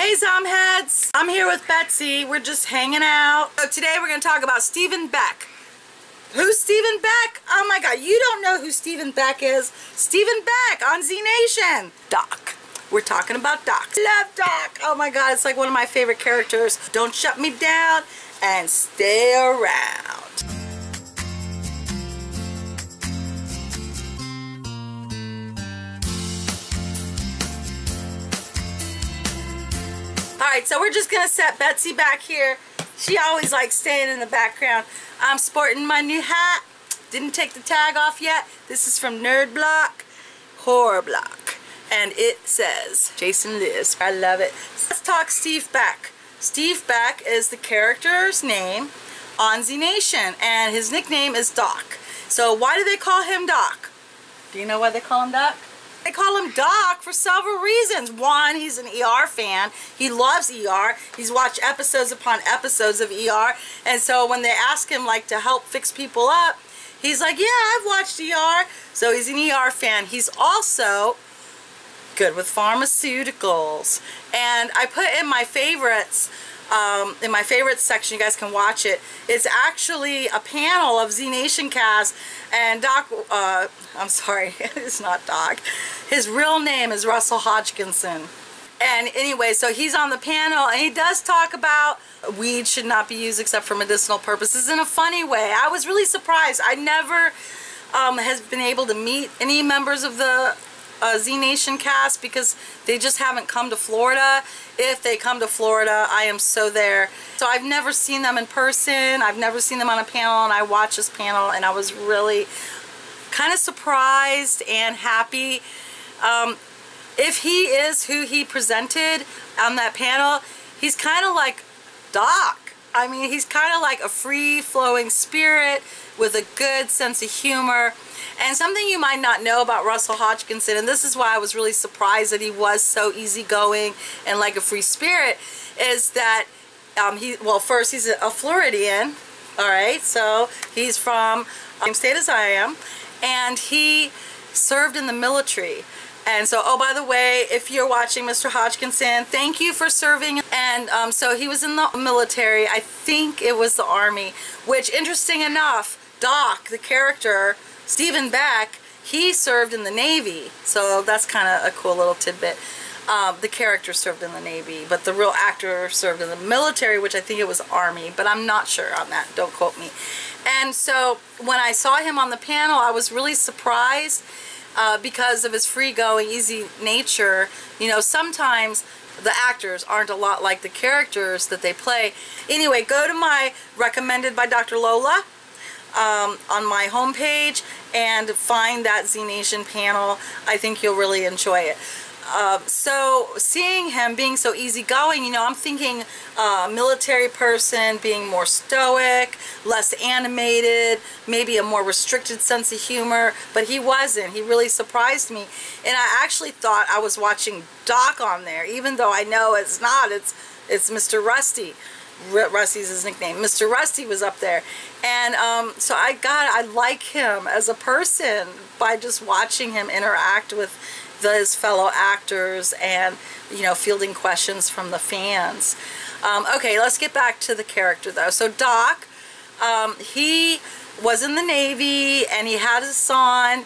Hey Zomheads! I'm here with Betsy. We're just hanging out. So today we're going to talk about Steven Beck. Who's Steven Beck? Oh my god, you don't know who Steven Beck is. Steven Beck on Z Nation. Doc. We're talking about Doc. Love Doc. Oh my god, it's like one of my favorite characters. Don't shut me down and stay around. Alright, so we're just going to set Betsy back here. She always likes staying in the background. I'm sporting my new hat. Didn't take the tag off yet. This is from Nerd Block, Horror Block. And it says, Jason Liz. I love it. Let's talk Steve Beck. Steve Beck is the character's name on Z Nation. And his nickname is Doc. So why do they call him Doc? Do you know why they call him Doc? They call him Doc for several reasons. One, he's an ER fan. He loves ER. He's watched episodes upon episodes of ER. And so when they ask him like to help fix people up, he's like, yeah, I've watched ER. So he's an ER fan. He's also good with pharmaceuticals. And I put in my favorites. In my favorites section, you guys can watch it. It's actually a panel of Z Nation cast, and Doc, I'm sorry, it's not Doc. His real name is Russell Hodgkinson. And anyway, so he's on the panel, and he does talk about weed should not be used except for medicinal purposes in a funny way. I was really surprised. I never has been able to meet any members of the Z Nation cast because they just haven't come to Florida. If they come to Florida, I am so there. So I've never seen them in person. I've never seen them on a panel, and I watched this panel and I was really kind of surprised and happy. If he is who he presented on that panel, he's kind of like Doc. I mean, he's kind of like a free-flowing spirit with a good sense of humor. And something you might not know about Russell Hodgkinson, and this is why I was really surprised that he was so easygoing and like a free spirit, is that well, first he's a Floridian, all right? So he's from the same state as I am, and he served in the military. And so, oh, by the way, if you're watching, Mr. Hodgkinson, thank you for serving. And so he was in the military. I think it was the Army, which, interesting enough, Doc, the character, Steven Beck, he served in the Navy. So that's kind of a cool little tidbit. The character served in the Navy, but the real actor served in the military, which I think it was Army, but I'm not sure on that. Don't quote me. And so when I saw him on the panel, I was really surprised. Because of his free-going, easy nature, you know, sometimes the actors aren't a lot like the characters that they play. Anyway, go to my recommended by DrLola on my homepage and find that Z Nation panel. I think you'll really enjoy it. So seeing him being so easygoing, you know, I'm thinking military person being more stoic, less animated, maybe a more restricted sense of humor, but he wasn't. He really surprised me, and I actually thought I was watching Doc on there, even though I know it's not. It's Mr. Rusty. Rusty's his nickname. Mr. Rusty was up there, and so I like him as a person by just watching him interact with his fellow actors and, you know, fielding questions from the fans. Okay, let's get back to the character though. So Doc, he was in the Navy and he had his son.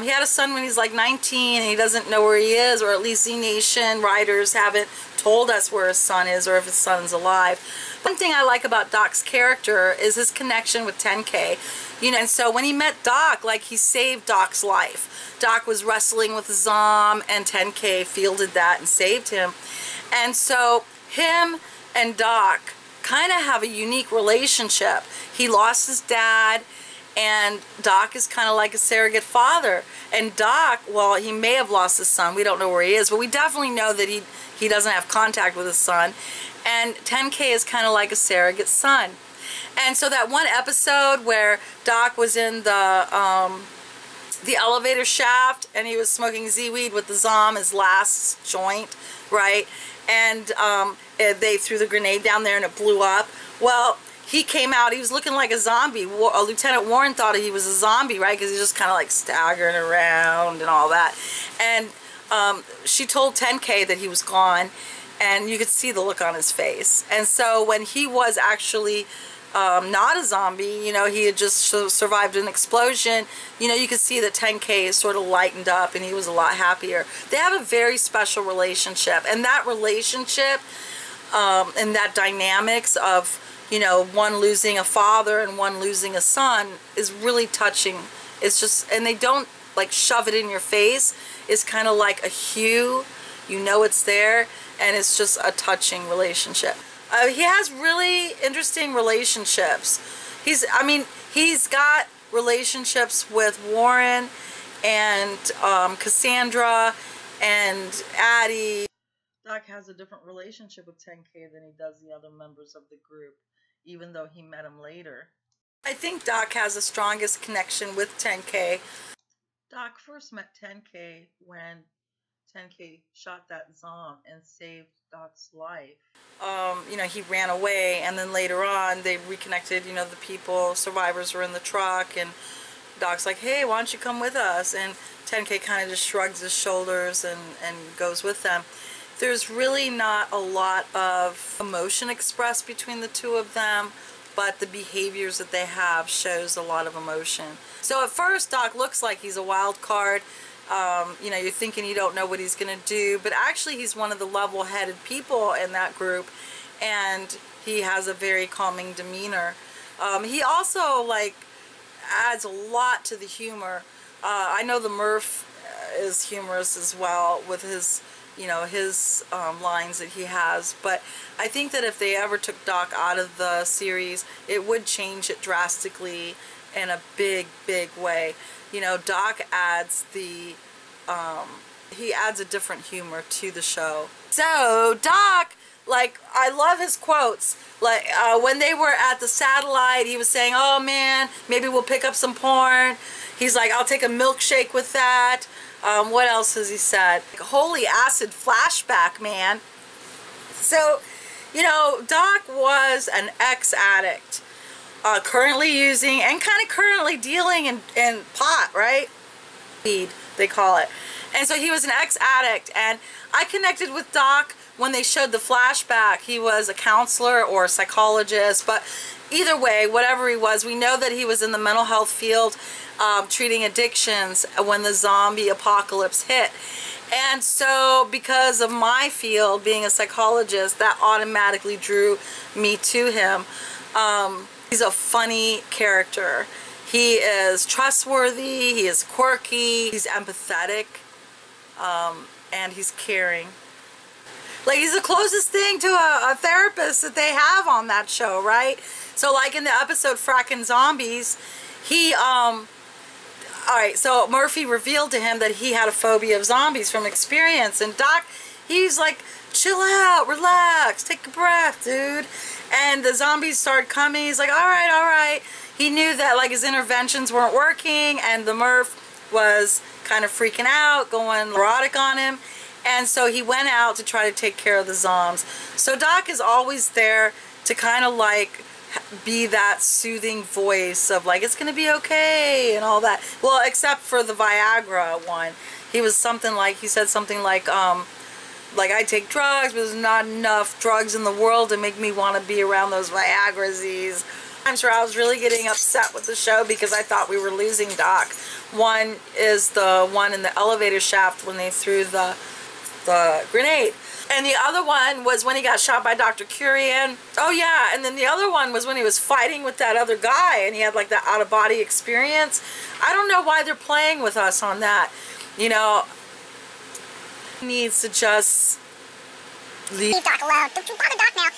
He had a son when he's like 19 and he doesn't know where he is, or at least Z Nation writers haven't told us where his son is or if his son's alive. One thing I like about Doc's character is his connection with 10K. You know, and so when he met Doc, like, he saved Doc's life. Doc was wrestling with a Zom, and 10K fielded that and saved him. And so him and Doc kind of have a unique relationship. He lost his dad, and Doc is kind of like a surrogate father. And Doc, well, he may have lost his son. We don't know where he is, but we definitely know that he doesn't have contact with his son. And 10K is kind of like a surrogate son. And so that one episode where Doc was in the elevator shaft and he was smoking Z-weed with the Zom, his last joint, right? And they threw the grenade down there and it blew up. Well, he came out, he was looking like a zombie. Lieutenant Warren thought he was a zombie, right? Because he was just kind of like staggering around and all that. And she told 10K that he was gone. and you could see the look on his face. And so when he was actually not a zombie, you know, he had just survived an explosion, you know, you could see that 10K is sort of lightened up and he was a lot happier. They have a very special relationship, and that relationship and that dynamics of, you know, one losing a father and one losing a son is really touching. It's just, and they don't like shove it in your face. It's kind of like a hue, you know, it's there, and it's just a touching relationship. He has really interesting relationships. He's got relationships with Warren and Cassandra and Addie. Doc has a different relationship with 10K than he does the other members of the group, even though he met him later. I think Doc has the strongest connection with 10K. Doc first met 10K when 10K shot that zomb and saved Doc's life. You know, he ran away, and then later on they reconnected. You know, the people, survivors, were in the truck, and Doc's like, hey, why don't you come with us? And 10K kind of just shrugs his shoulders and goes with them. There's really not a lot of emotion expressed between the two of them, but the behaviors that they have shows a lot of emotion. So at first Doc looks like he's a wild card. You know, you're thinking you don't know what he's going to do, but actually he's one of the level-headed people in that group, and he has a very calming demeanor. He also, like, adds a lot to the humor. I know the Murph is humorous as well with his, you know, his lines that he has, but I think that if they ever took Doc out of the series, it would change it drastically in a big, big way. You know, Doc adds the, he adds a different humor to the show. So, Doc, like, I love his quotes. Like, when they were at the satellite, he was saying, oh man, maybe we'll pick up some porn. He's like, I'll take a milkshake with that. What else has he said? Like, holy acid flashback, man. So, you know, Doc was an ex-addict. Currently using and kind of currently dealing in pot, right? Weed, they call it. And so he was an ex-addict, and I connected with Doc when they showed the flashback. He was a counselor or a psychologist, but either way, whatever he was, we know that he was in the mental health field treating addictions when the zombie apocalypse hit. And so because of my field, being a psychologist, that automatically drew me to him. He's a funny character. He is trustworthy, he is quirky, he's empathetic, and he's caring. Like, he's the closest thing to a therapist that they have on that show, right? So, like, in the episode Frackin' Zombies, he, alright, so Murphy revealed to him that he had a phobia of zombies from experience, and Doc, he's like, chill out, relax, take a breath, dude. And the zombies started coming. He's like, all right, all right. He knew that, like, his interventions weren't working, and the Murph was kind of freaking out, going neurotic on him. And so he went out to try to take care of the zombs. So Doc is always there to kind of, like, be that soothing voice of, like, it's going to be okay and all that. Well, except for the Viagra one. He was something like, he said something like I take drugs, but there's not enough drugs in the world to make me want to be around those Viagra-zies. I'm sure I was really getting upset with the show because I thought we were losing Doc. One is the one in the elevator shaft when they threw the grenade. And the other one was when he got shot by Dr. Kurian. Oh yeah, and then the other one was when he was fighting with that other guy and he had like that out-of-body experience. I don't know why they're playing with us on that. You know, needs to just leave Doc alone. Don't you bother Doc now.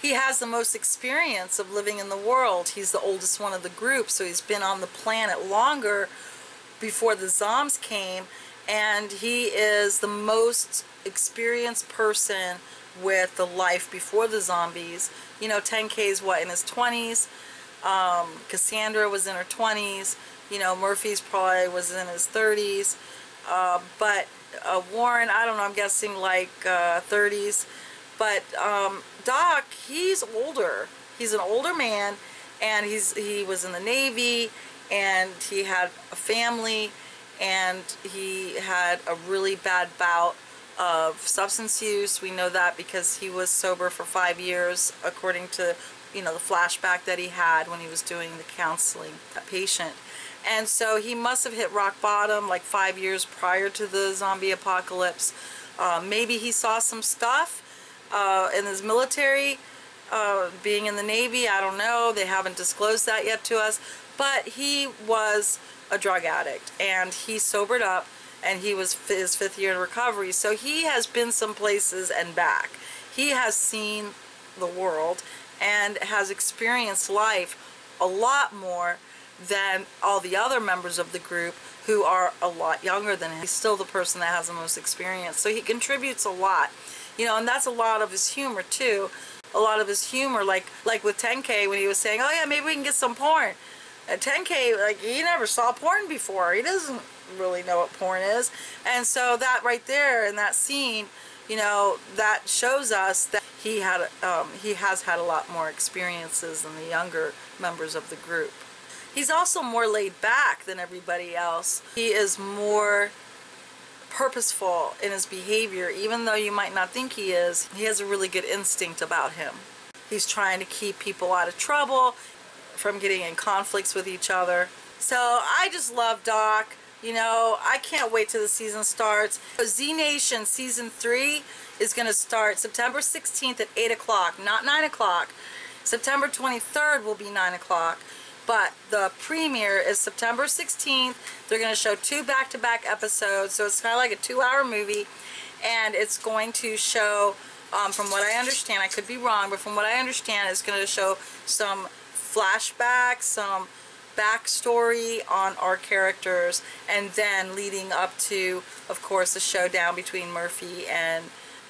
He has the most experience of living in the world. He's the oldest one of the group, so he's been on the planet longer before the zombies came, and he is the most experienced person with the life before the zombies. You know, 10K is what, in his 20s? Cassandra was in her 20s. You know, Murphy's probably was in his 30s. Warren, I don't know, I'm guessing like 30s, but Doc, he's older. He's an older man, and he was in the Navy, and he had a family, and he had a really bad bout of substance use. We know that because he was sober for 5 years, according to, you know, the flashback that he had when he was doing the counseling patient. And so he must have hit rock bottom like 5 years prior to the zombie apocalypse. Maybe he saw some stuff in his military, being in the Navy, I don't know. They haven't disclosed that yet to us. But he was a drug addict, and he sobered up, and he was his 5th year in recovery. So he has been some places and back. He has seen the world and has experienced life a lot more than all the other members of the group who are a lot younger than him. He's still the person that has the most experience. So he contributes a lot, you know, and that's a lot of his humor too. A lot of his humor, like with 10K, when he was saying, oh yeah, maybe we can get some porn. At 10K, like, he never saw porn before. He doesn't really know what porn is. And so that right there in that scene, you know, that shows us that he has had a lot more experiences than the younger members of the group. He's also more laid back than everybody else. He is more purposeful in his behavior, even though you might not think he is. He has a really good instinct about him. He's trying to keep people out of trouble, from getting in conflicts with each other. So I just love Doc. You know, I can't wait till the season starts. So Z Nation Season 3 is going to start September 16th at 8 o'clock, not 9 o'clock. September 23rd will be 9 o'clock. But the premiere is September 16th. They're going to show 2 back-to-back episodes. So it's kind of like a 2-hour movie. And it's going to show, from what I understand, I could be wrong, but from what I understand, it's going to show some flashbacks, some backstory on our characters, and then leading up to, of course, the showdown between Murphy and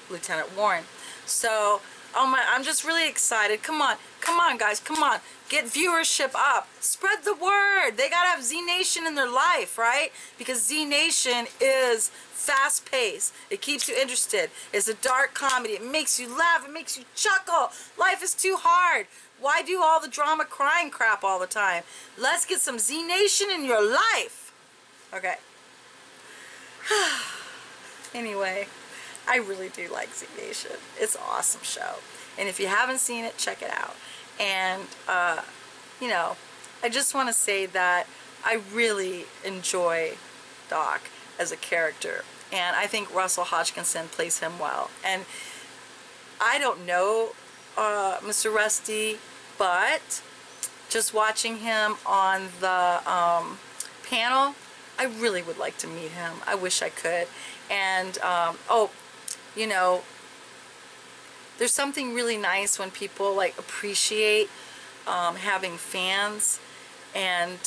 Lieutenant Warren. So, oh my, I'm just really excited. Come on. Come on, guys. Come on. Get viewership up. Spread the word. They got to have Z Nation in their life, right? Because Z Nation is fast-paced. It keeps you interested. It's a dark comedy. It makes you laugh. It makes you chuckle. Life is too hard. Why do all the drama crying crap all the time? Let's get some Z Nation in your life. Okay. Anyway, I really do like Z Nation. It's an awesome show. And if you haven't seen it, check it out. And, you know, I just want to say that I really enjoy Doc as a character. And I think Russell Hodgkinson plays him well. And I don't know Mr. Rusty, but just watching him on the panel, I really would like to meet him. I wish I could. And, oh, you know, there's something really nice when people, like, appreciate having fans, and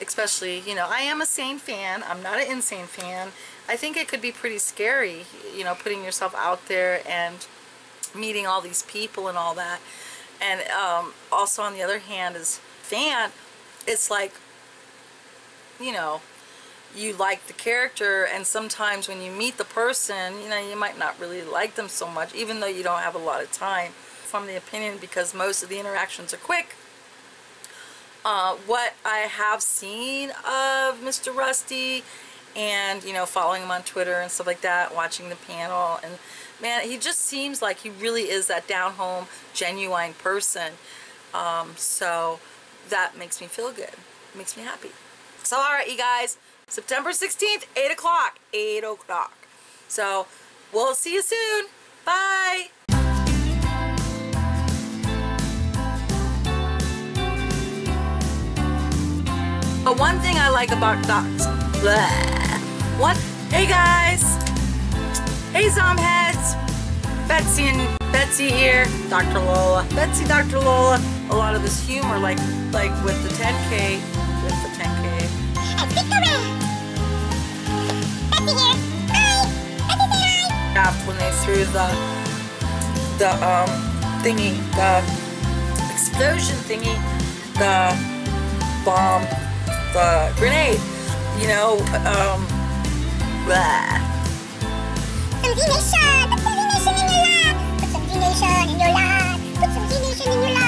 especially, you know, I am a sane fan. I'm not an insane fan. I think it could be pretty scary, you know, putting yourself out there and meeting all these people and all that. And also, on the other hand, as a fan, it's like, you know, you like the character, and sometimes when you meet the person, you know, you might not really like them so much, even though you don't have a lot of time. From the opinion, because most of the interactions are quick, what I have seen of Mr. Rusty, and, you know, following him on Twitter and stuff like that, watching the panel, and man, he just seems like he really is that down-home, genuine person. So that makes me feel good. It makes me happy. So, all right, you guys. September 16th, 8 o'clock. 8 o'clock. So, we'll see you soon. Bye. But one thing I like about Docs. Bleh. What? Hey, guys. Hey, Zomheads. Betsy and Betsy here. Dr. Lola. Betsy, Dr. Lola. A lot of this humor, like with the 10K. With the 10K. When they threw the thingy, the explosion thingy, the bomb, the grenade, you know, Put some Z Nation in your life. Put some Z Nation in your life. Put some Z Nation in your life.